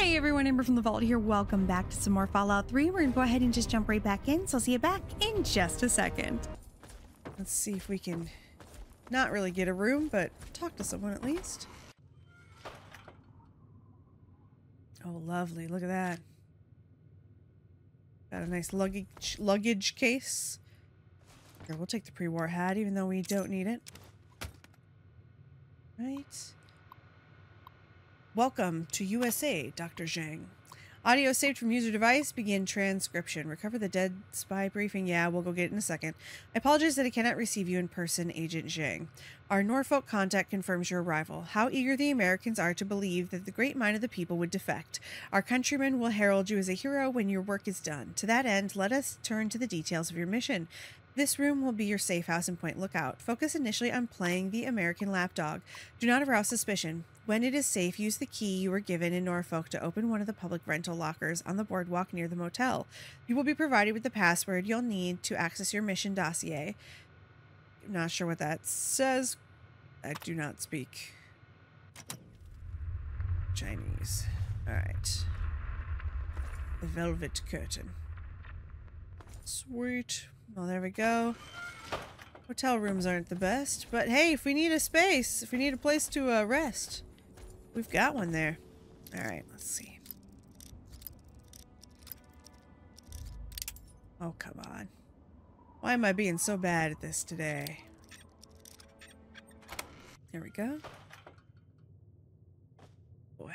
Hey everyone, Amber from the Vault here. Welcome back to some more Fallout 3. We're gonna go ahead and just jump right back in, so I'll see you back in just a second. Let's see if we can not really get a room, but talk to someone at least. Oh, lovely. Look at that. Got a nice luggage case. Here, we'll take the pre-war hat, even though we don't need it. Right. Welcome to USA, Dr. Zhang. Audio saved from user device. Begin transcription. Recover the dead spy briefing. Yeah, we'll go get it in a second. I apologize that I cannot receive you in person, Agent Zhang. Our Norfolk contact confirms your arrival. How eager the Americans are to believe that the great mind of the people would defect. Our countrymen will herald you as a hero when your work is done. To that end, let us turn to the details of your mission. This room will be your safe house in Point Lookout. Focus initially on playing the American lapdog. Do not arouse suspicion. When it is safe, use the key you were given in Norfolk to open one of the public rental lockers on the boardwalk near the motel. You will be provided with the password you'll need to access your mission dossier. I'm not sure what that says. I do not speak Chinese. All right. The velvet curtain. Sweet. Well, there we go. Hotel rooms aren't the best, but hey, if we need a space, if we need a place to rest, we've got one there. All right, let's see. Oh, come on. Why am I being so bad at this today? There we go. Boy.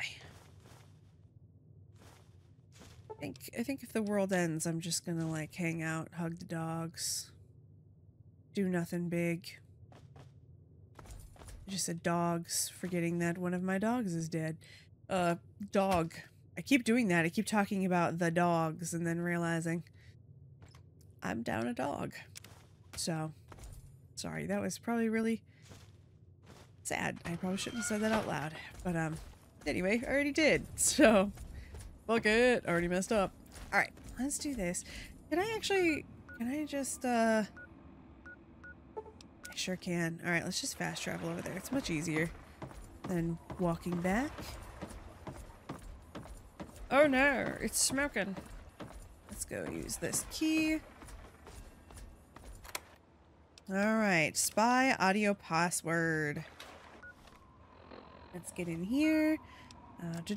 I think if the world ends, I'm just gonna like hang out, hug the dogs, do nothing big. I just said dogs, forgetting that one of my dogs is dead. Dog. I keep doing that. I keep talking about the dogs and then realizing I'm down a dog. So, sorry, that was probably really sad. I probably shouldn't have said that out loud. But anyway, I already did. So. Fuck it, already messed up. All right, let's do this. Can I just I sure can. All right, let's just fast travel over there. It's much easier than walking back. Oh no, it's smoking. Let's go use this key. All right, spy audio password. Let's get in here. Go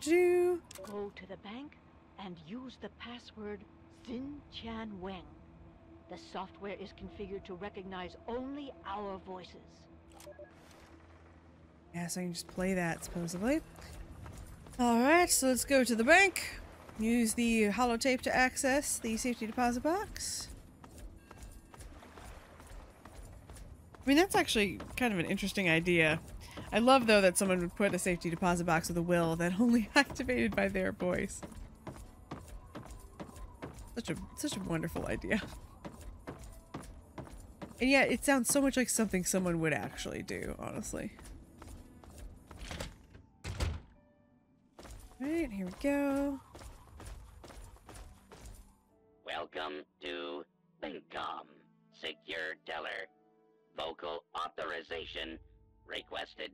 to the bank and use the password Xin Chan Wang. The software is configured to recognize only our voices. Yeah, so I can just play that, supposedly. Alright, so let's go to the bank. Use the holotape to access the safety deposit box. I mean, that's actually kind of an interesting idea. I love, though, that someone would put a safety deposit box with a will that only activated by their voice. Such a wonderful idea. And yet, it sounds so much like something someone would actually do, honestly. Alright, here we go. Welcome to Bincom. Secure Teller. Vocal authorization requested.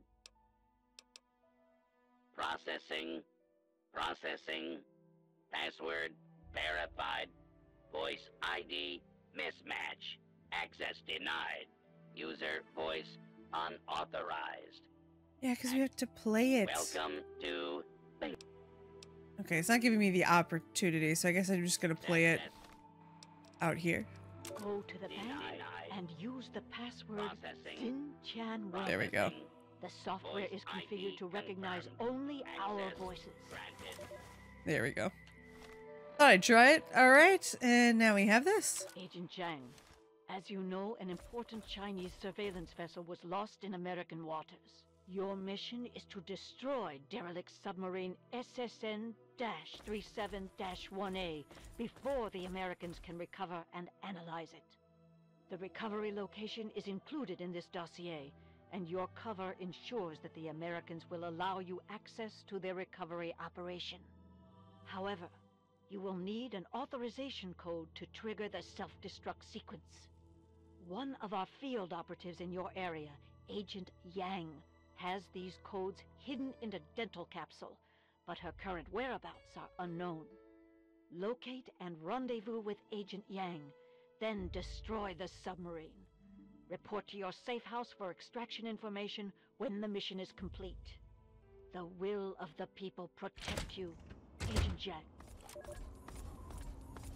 Processing. Password verified. Voice ID mismatch. Access denied. User voice unauthorized. Yeah, because we have to play it. Welcome to. Okay, it's not giving me the opportunity, so I guess I'm just gonna play it out here. Go to the bank and use the password Xin Chan Wang. There we go. The software is configured to recognize only our voices. There we go. Thought I'd try it. All right, and now we have this. Agent Zhang, as you know, an important Chinese surveillance vessel was lost in American waters. Your mission is to destroy derelict submarine SSN-37-1A before the Americans can recover and analyze it. The recovery location is included in this dossier, and your cover ensures that the Americans will allow you access to their recovery operation. However, you will need an authorization code to trigger the self-destruct sequence. One of our field operatives in your area, Agent Yang, has these codes hidden in a dental capsule, but her current whereabouts are unknown. Locate and rendezvous with Agent Yang, then destroy the submarine. Report to your safe house for extraction information when the mission is complete. The will of the people protect you, Agent Yang.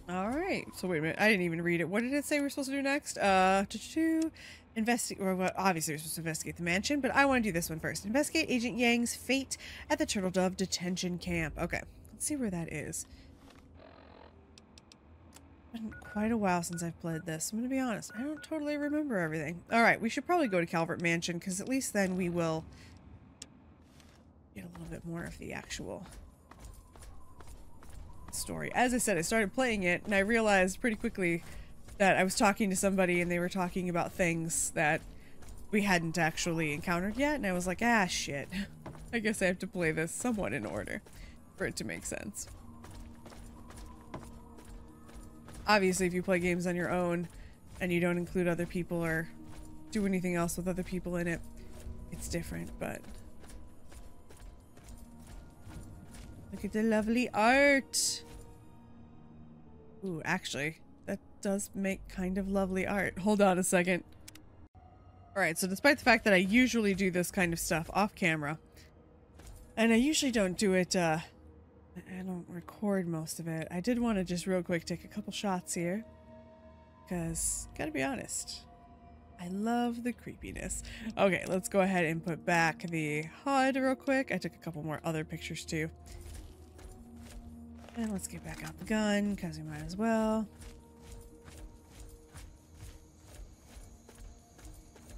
Alright, so wait a minute, I didn't even read it. What did it say we're supposed to do next? Investigate, well, obviously we're supposed to investigate the mansion, but I want to do this one first. Investigate Agent Yang's fate at the Turtle Dove detention camp. Okay, let's see where that is. It's been quite a while since I've played this. I'm going to be honest, I don't totally remember everything. Alright, we should probably go to Calvert Mansion, because at least then we will get a little bit more of the actual story. As I said, I started playing it and I realized pretty quickly that I was talking to somebody and they were talking about things that we hadn't actually encountered yet, and I was like, ah shit, I guess I have to play this somewhat in order for it to make sense. Obviously, if you play games on your own and you don't include other people or do anything else with other people in it, it's different, but look at the lovely art! Ooh, actually, that does make kind of lovely art. Hold on a second. Alright, so despite the fact that I usually do this kind of stuff off camera, and I usually don't do it, I don't record most of it, I did want to just real quick take a couple shots here, because, gotta be honest, I love the creepiness. Okay, let's go ahead and put back the HUD real quick. I took a couple more other pictures too. And let's get back out the gun, because we might as well.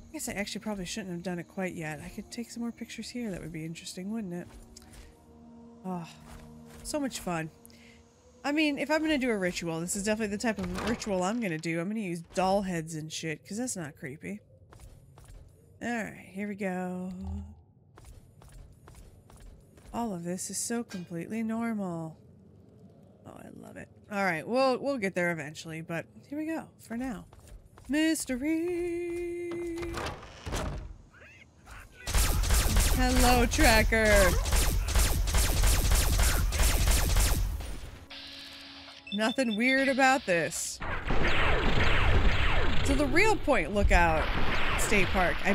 I guess I actually probably shouldn't have done it quite yet. I could take some more pictures here. That would be interesting, wouldn't it? Oh, so much fun. I mean, if I'm going to do a ritual, this is definitely the type of ritual I'm going to do. I'm going to use doll heads and shit, because that's not creepy. Alright, here we go. All of this is so completely normal. Oh, I love it. Alright, we'll get there eventually, but here we go, for now. Mystery! Hello, tracker! Nothing weird about this. So the real Point Lookout State Park, I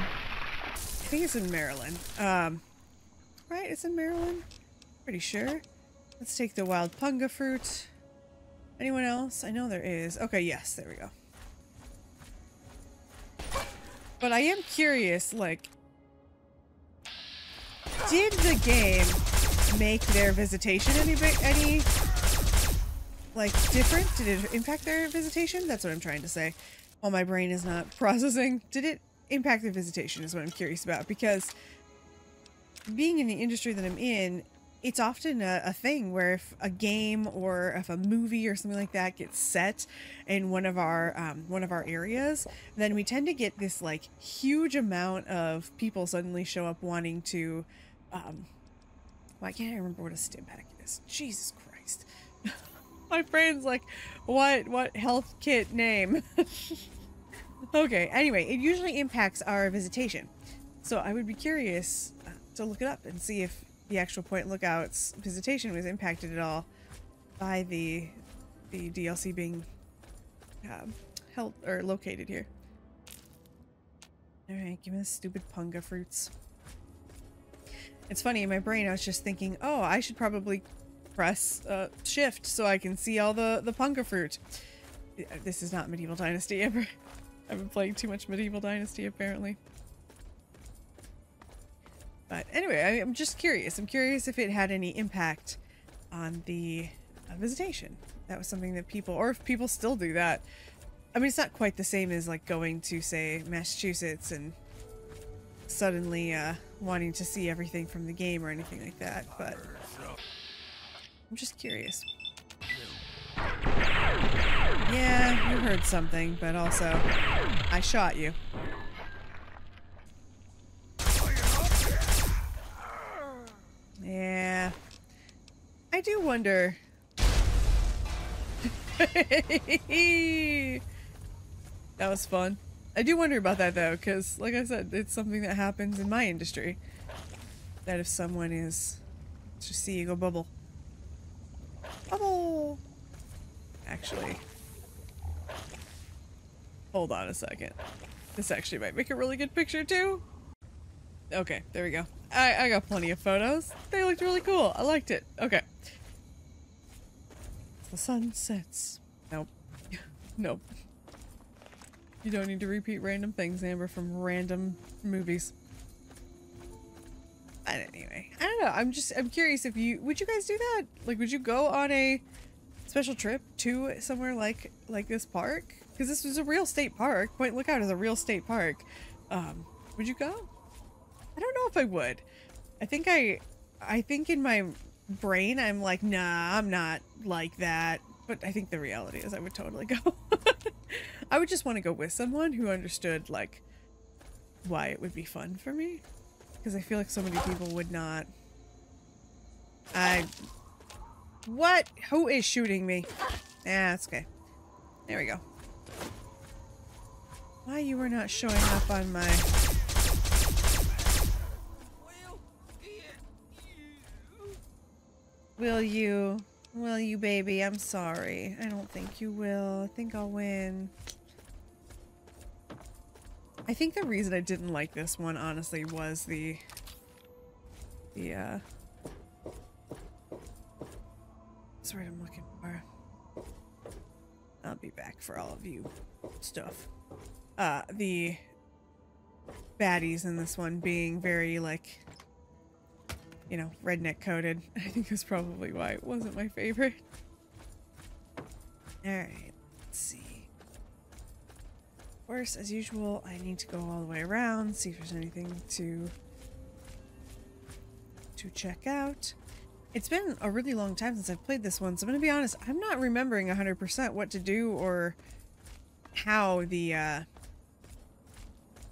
think it's in Maryland. Right? It's in Maryland? Pretty sure. Let's take the wild punga fruit. Anyone else? I know there is. Okay, yes, there we go. But I am curious, like, did the game make their visitation any like different? Did it impact their visitation? That's what I'm trying to say. While my brain is not processing, did it impact their visitation is what I'm curious about, because being in the industry that I'm in, it's often a thing where if a game or if a movie or something like that gets set in one of our areas, then we tend to get this like huge amount of people suddenly show up wanting to. Why can't I remember what a stimpak is? Jesus Christ, my brain's like, what health kit name? Okay, anyway, it usually impacts our visitation, so I would be curious to look it up and see if the actual Point Lookout's visitation was impacted at all by the DLC being held or located here. All right, give me the stupid punga fruits. It's funny, in my brain I was just thinking, oh, I should probably press shift so I can see all the punga fruit. This is not Medieval Dynasty ever. I've been playing too much Medieval Dynasty apparently. But anyway, I'm just curious. I'm curious if it had any impact on the visitation. That was something that people, or if people still do that. I mean, it's not quite the same as like going to, say, Massachusetts and suddenly wanting to see everything from the game or anything like that, but I'm just curious. Yeah, you heard something, but also I shot you. Yeah, I do wonder. That was fun. I do wonder about that though, because like I said, it's something that happens in my industry. That if someone is Let's just see you go bubble. Bubble! Actually. Hold on a second. This actually might make a really good picture too. Okay, there we go. I got plenty of photos. They looked really cool. I liked it. Okay. The sun sets. Nope. Nope. You don't need to repeat random things, Amber, from random movies. But anyway, I don't know. I'm curious if you would you guys do that? Like, would you go on a special trip to somewhere like this park? Because this was a real state park. Point Lookout is a real state park. Would you go? I don't know if I would. I think in my brain I'm like, nah, I'm not like that. But I think the reality is I would totally go. I would just want to go with someone who understood like why it would be fun for me. Because I feel like so many people would not. What? Who is shooting me? Yeah, it's okay. There we go. Why you were not showing up on my... Will you baby? I'm sorry. I don't think you will. I think I'll win. I think the reason I didn't like this one, honestly, was the that's what I'm looking for. I'll be back for all of you stuff. The baddies in this one being very, like, you know, redneck coded. I think that's probably why it wasn't my favorite. Alright, let's see. Of course, as usual, I need to go all the way around, see if there's anything to check out. It's been a really long time since I've played this one, so I'm gonna be honest, I'm not remembering 100% what to do or how the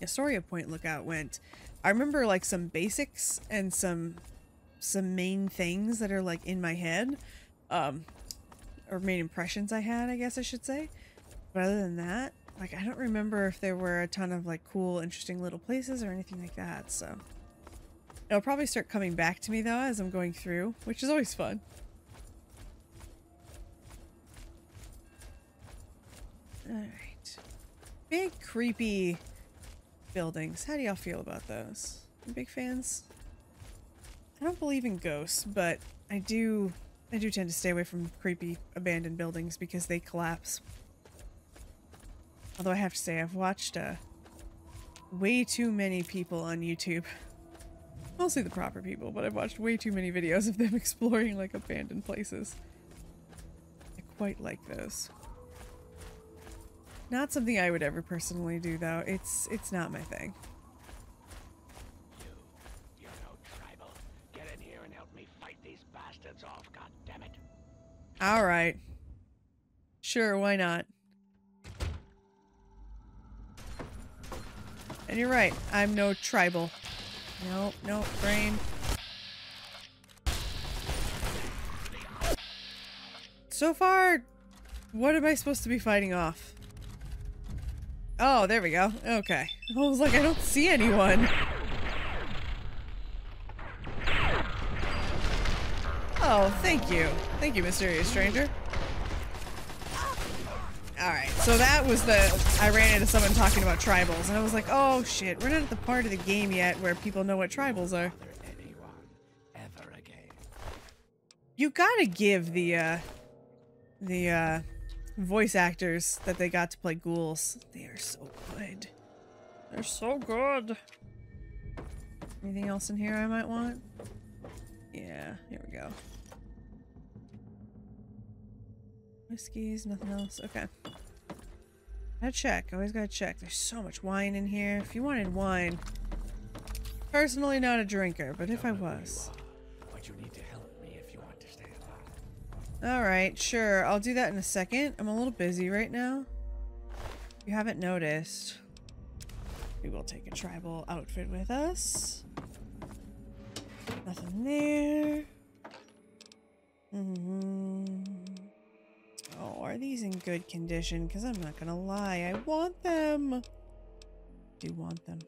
story of Point Lookout went. I remember like some basics and some main things that are like in my head, or main impressions I had, I guess I should say. But other than that, like, I don't remember if there were a ton of like cool, interesting little places or anything like that. So it'll probably start coming back to me though as I'm going through, which is always fun. All right, big creepy buildings. How do y'all feel about those? I'm big fans. I don't believe in ghosts, but I do tend to stay away from creepy abandoned buildings because they collapse. Although I have to say I've watched way too many people on YouTube. Mostly the proper people, but I've watched way too many videos of them exploring like abandoned places. I quite like those. Not something I would ever personally do though. It's not my thing. You're no tribal. Get in here and help me fight these bastards off, god damn it. All right. Sure, why not? And you're right. I'm no tribal. Nope, nope, brain. So far, what am I supposed to be fighting off? Oh, there we go. Okay. I was like, I don't see anyone. Oh, thank you. Thank you, mysterious stranger. Alright, so that was the... I ran into someone talking about tribals, and I was like, oh shit, we're not at the part of the game yet where people know what tribals are. Ever again. You gotta give the voice actors that they got to play ghouls. They are so good. They're so good. Anything else in here I might want? Yeah, here we go. Whiskeys, nothing else. Okay. Gotta check. Always gotta check. There's so much wine in here. If you wanted wine. Personally not a drinker, but if I was. Alright, sure. I'll do that in a second. I'm a little busy right now. If you haven't noticed, we will take a tribal outfit with us. Nothing there. Oh, are these in good condition? Because I'm not going to lie. I want them. I do want them.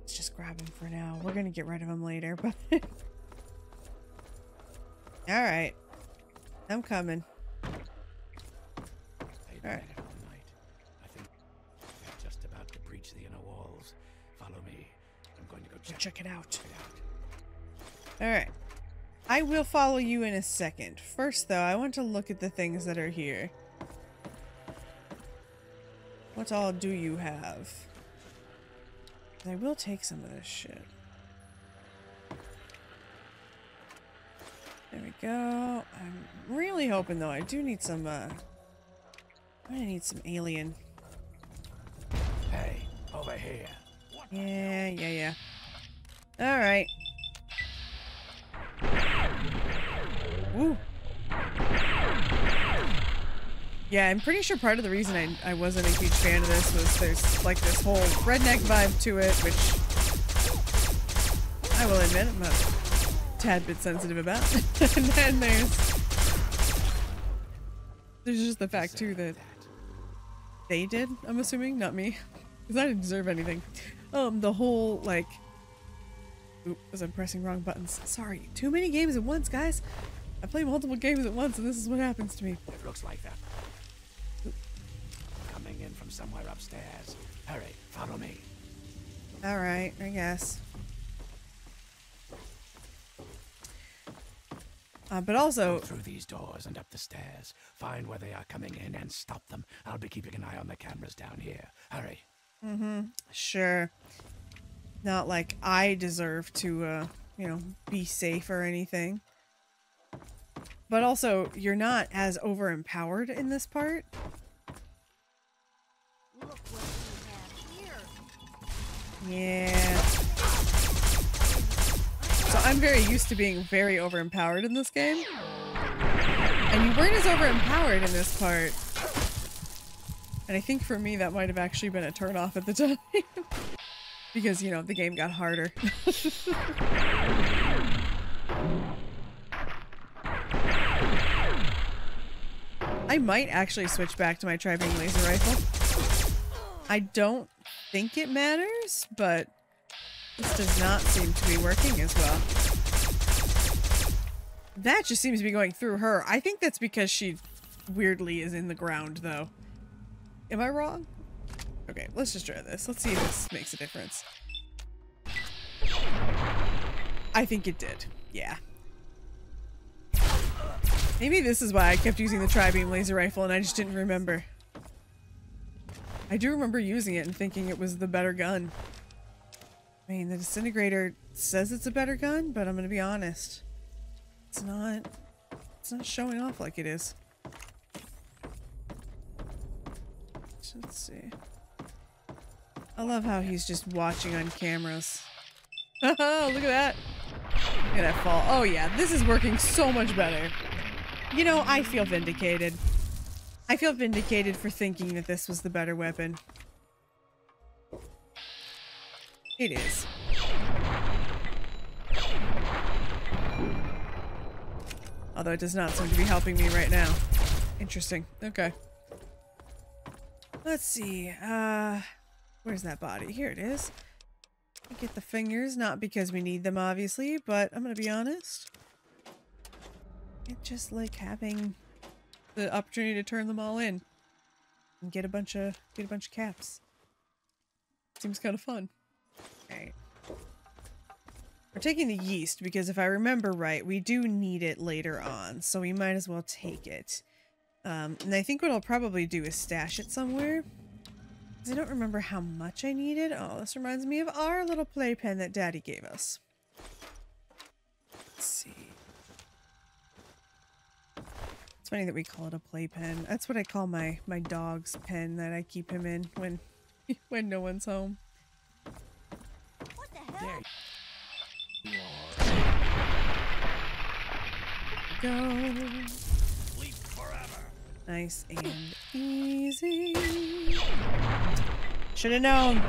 Let's just grab him for now. We're gonna get rid of him later, but all right, I'm coming. All right. I think they're just about to breach the inner walls. Follow me. I'm going to go check it out. All right. I will follow you in a second. First, though, I want to look at the things that are here. What all do you have? I will take some of this shit. There we go. I'm really hoping, though, I do need some, I'm gonna need some alien. Hey, over here. Yeah, yeah, yeah. Alright. Woo. Yeah, I'm pretty sure part of the reason I wasn't a huge fan of this was there's like this whole redneck vibe to it, which I will admit I'm a tad bit sensitive about. And then there's just the fact too that they did, I'm assuming, not me, because I didn't deserve anything. The whole like, oops, as I'm pressing wrong buttons. Sorry, too many games at once, guys. I play multiple games at once, and this is what happens to me. It looks like that. Coming in from somewhere upstairs. Hurry, follow me. All right, I guess. But also go through these doors and up the stairs. Find where they are coming in and stop them. I'll be keeping an eye on the cameras down here. Hurry. Mm-hmm. Sure. Not like I deserve to, you know, be safe or anything. But also, you're not as overempowered in this part. Look what we have here. Yeah. So I'm very used to being very overempowered in this game. And you weren't as overempowered in this part. And I think for me that might have actually been a turnoff at the time. Because, you know, the game got harder. I might actually switch back to my tri-beam laser rifle. I don't think it matters, but this does not seem to be working as well. That just seems to be going through her. I think that's because she weirdly is in the ground, though. Am I wrong? Okay, let's just try this. Let's see if this makes a difference. I think it did. Yeah. Maybe this is why I kept using the tri-beam laser rifle and I just didn't remember. I do remember using it and thinking it was the better gun. I mean, the disintegrator says it's a better gun, but I'm going to be honest. It's not showing off like it is. Let's see. I love how he's just watching on cameras. Oh, look at that. Look at that fall. Oh yeah, this is working so much better. You know, I feel vindicated. I feel vindicated for thinking that this was the better weapon. It is. Although it does not seem to be helping me right now. Interesting. Okay. Let's see. Where's that body? Here it is. Get the fingers, not because we need them, obviously, but I'm gonna be honest. It just like having the opportunity to turn them all in and get a bunch of caps. Seems kind of fun. All right. We're taking the yeast because if I remember right, we do need it later on, so we might as well take it. And I think what I'll probably do is stash it somewhere. I don't remember how much I needed. Oh, this reminds me of our little playpen that Daddy gave us. Let's see. It's funny that we call it a playpen. That's what I call my dog's pen that I keep him in when no one's home. What the hell? Go. Sleep forever. Nice and easy. Should have known.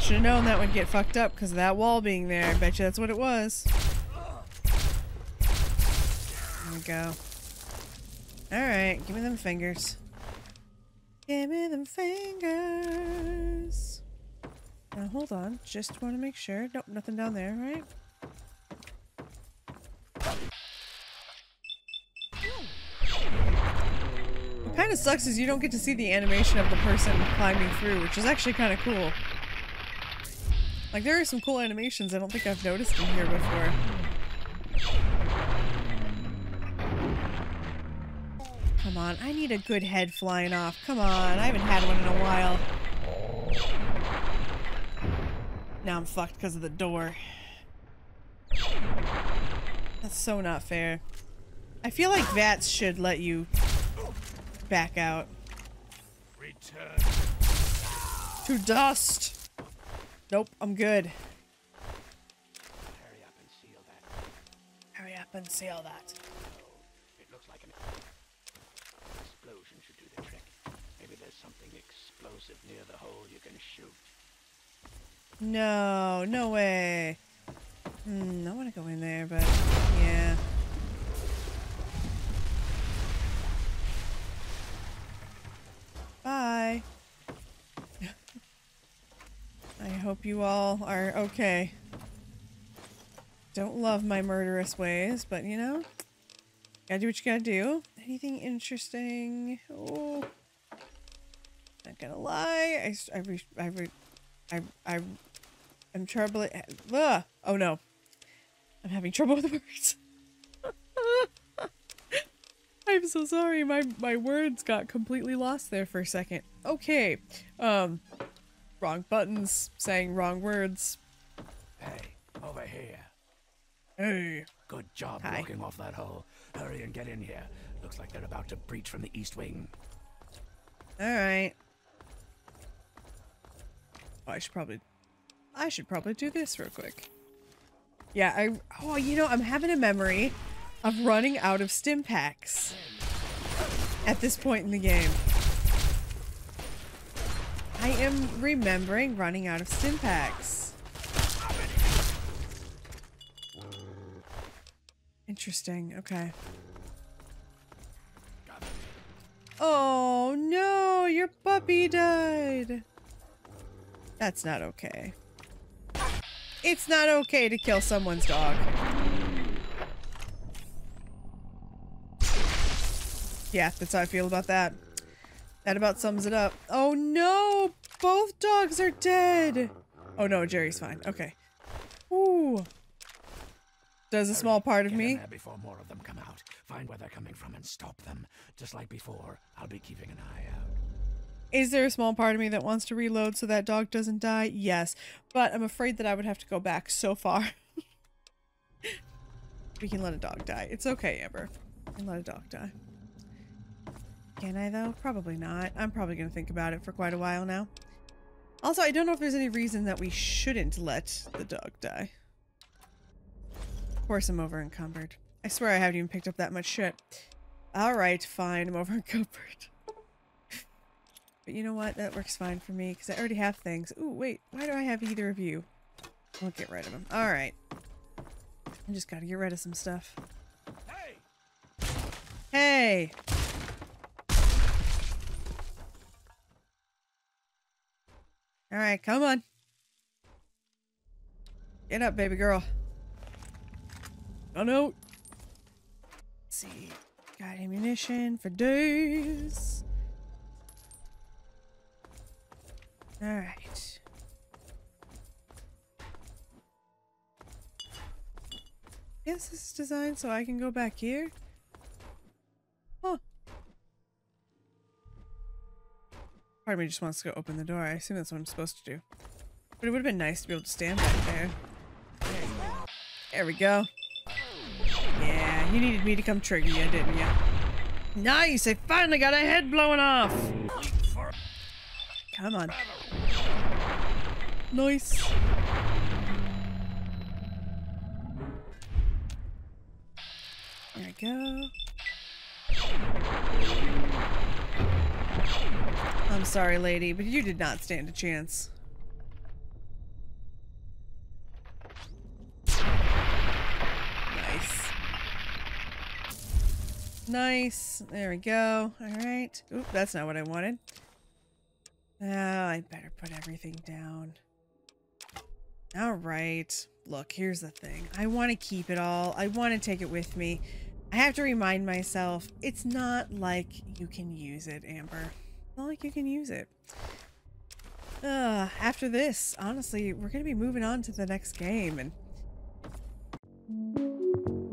Should have known that would get fucked up because of that wall being there. I bet you that's what it was. There we go. Alright, give me them fingers. Give me them fingers. Now hold on, just want to make sure. Nope, nothing down there, right? What kind of sucks is you don't get to see the animation of the person climbing through, which is actually kind of cool. Like, there are some cool animations I don't think I've noticed in here before. Come on, I need a good head flying off. Come on, I haven't had one in a while. Now I'm fucked because of the door. That's so not fair. I feel like VATS should let you back out. Return to dust. Nope, I'm good. Hurry up and seal that. Hurry up and seal that. Near the hole you can shoot. No, no way. I want to go in there, but yeah. Bye. I hope you all are okay. Don't love my murderous ways, but you know, gotta do what you gotta do. Anything interesting? Oh. Not gonna lie, I'm troubling. Ugh. Oh no, I'm having trouble with words. I'm so sorry. My words got completely lost there for a second. Okay, wrong buttons, saying wrong words. Hey, over here. Hey. Good job blocking off that hole. Hurry and get in here. Looks like they're about to breach from the east wing. All right. Oh, I should probably do this real quick. Yeah, oh, you know, I'm having a memory of running out of stim packs at this point in the game. I am remembering running out of stim packs. Interesting. Okay. Oh no, your puppy died. That's not okay. It's not okay to kill someone's dog. Yeah, that's how I feel about that. That about sums it up. Oh no! Both dogs are dead! Oh no, Jerry's fine. Okay. Ooh. There's a small part of me. Before more of them come out. Find where they're coming from and stop them. Just like before, I'll be keeping an eye out. Is there a small part of me that wants to reload so that dog doesn't die? Yes, but I'm afraid that I would have to go back so far. We can let a dog die. It's okay, Amber. We can let a dog die. Can I though? Probably not. I'm probably going to think about it for quite a while now. Also, I don't know if there's any reason that we shouldn't let the dog die. Of course I'm over encumbered. I swear I haven't even picked up that much shit. Alright, fine. I'm over encumbered. But you know what? That works fine for me because I already have things. Ooh, wait. Why do I have either of you? I'll get rid of them. All right. I just gotta get rid of some stuff. Hey! Hey! All right, come on. Get up, baby girl. Oh no. Let's see. Got ammunition for days. Alright. Yes, this is designed so I can go back here. Huh. Part of me just wants to go open the door. I assume that's what I'm supposed to do. But it would have been nice to be able to stand back there. There we go. Yeah, you needed me to come trigger you, didn't you? Nice! I finally got a head blown off! Come on. Nice. There we go. I'm sorry, lady, but you did not stand a chance. Nice. Nice. There we go. All right. Oop, that's not what I wanted. Oh, I better put everything down. All right. Look, here's the thing. I want to keep it all. I want to take it with me. I have to remind myself, it's not like you can use it, Amber. It's not like you can use it. After this, honestly, we're going to be moving on to the next game. And